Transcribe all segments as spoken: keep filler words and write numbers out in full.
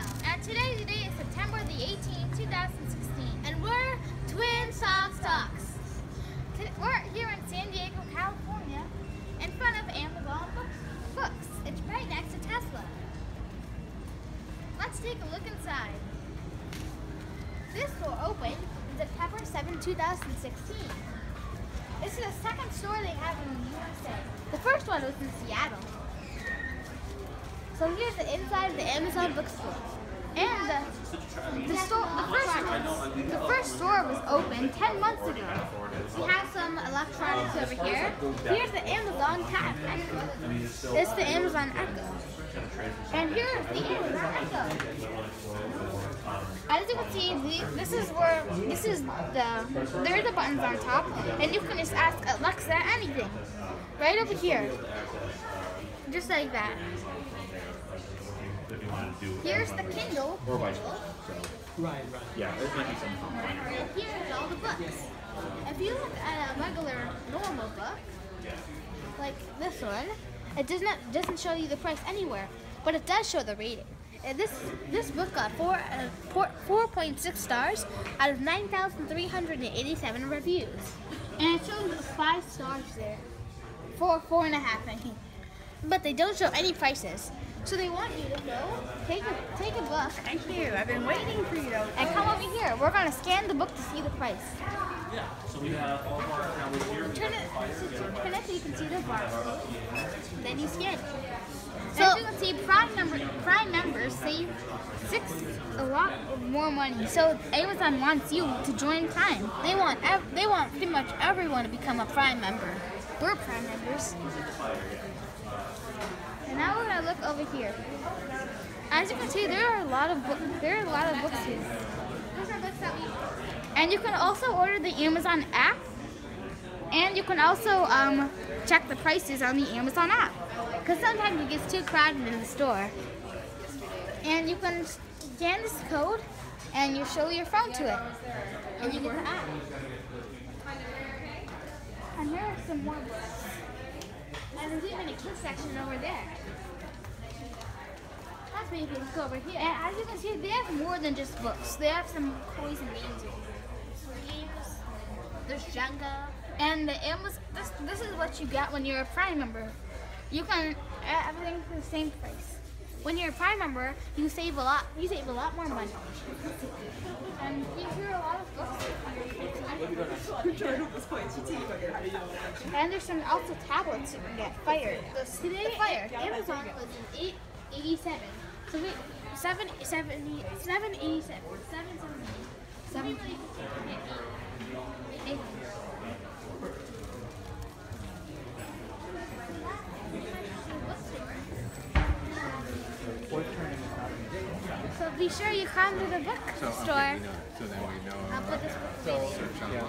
Well, and today's day is September the eighteenth, two thousand sixteen, and we're Twin Stock Stocks. We're here in San Diego, California, in front of Amazon Books. It's right next to Tesla. Let's take a look inside. This store opened on September seventh, two thousand sixteen. This is the second store they have in the U S A. The first one was in Seattle. So here's the inside of the Amazon bookstore. And the, the, store, the, first, the first store was opened ten months ago. We have some electronics over here. Here's the Amazon Tab. It's the Amazon Echo. And here's the Amazon Echo. As you can see, the, this is where, this is the, there are the buttons on top, and you can just ask Alexa anything. Right over here. Just like that. Here's the Kindle. Or Right, right. Yeah, there's might be some. And here's all the books. If you look at a regular, normal book, like this one, it does not, doesn't show you the price anywhere, but it does show the rating. And this this book got four out of four point six stars out of nine thousand three hundred eighty-seven reviews, and it shows five stars there, four four and a half I think. But they don't show any prices, so they want you to go take a take a book. Thank you. I've been waiting for you. And come over here. We're gonna scan the book to see the price. Yeah. So we have all of our accounts here. Turn it. Turn it so you can see the barcode. Then you scan. So as you can see, Prime, number, Prime members save six a lot more money. So Amazon wants you to join Prime. They want ev they want pretty much everyone to become a Prime member. We're Prime members. And now we're gonna look over here. As you can see, there are a lot of books. There are a lot of books here. Those are books that we. And you can also order the Amazon app. And you can also um, check the prices on the Amazon app. Because sometimes it gets too crowded in the store. And you can scan this code and you show your phone to it. And you get the app. And here are some more books. And there's even a kids section over there. That's where you can go over here. And as you can see, they have more than just books. They have some toys and games. Games. There's Jenga. And the Amazon, this, this is what you get when you're a Prime member. You can add everything for the same price. When you're a Prime member, you save a lot. You save a lot more money. And you hear a lot of books. And there's some also tablets you can get. Fire. So today, the Fire. Amazon was an eight eighty-seven. So wait, seven seventy, seven eighty-seven, seven seventy, seven eighty-eight. So be sure you come to the book store. I'll put this video.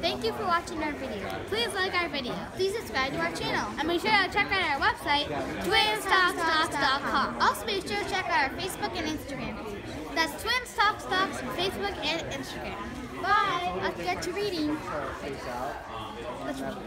Thank you for watching our video. Please like our video. Please subscribe to our channel. And be sure to check out our website, twins talk stocks dot com. Also be sure to check out our Facebook and Instagram. That's TwinsTalkStocks, Facebook and Instagram. Bye! Let's get to reading. Let's read.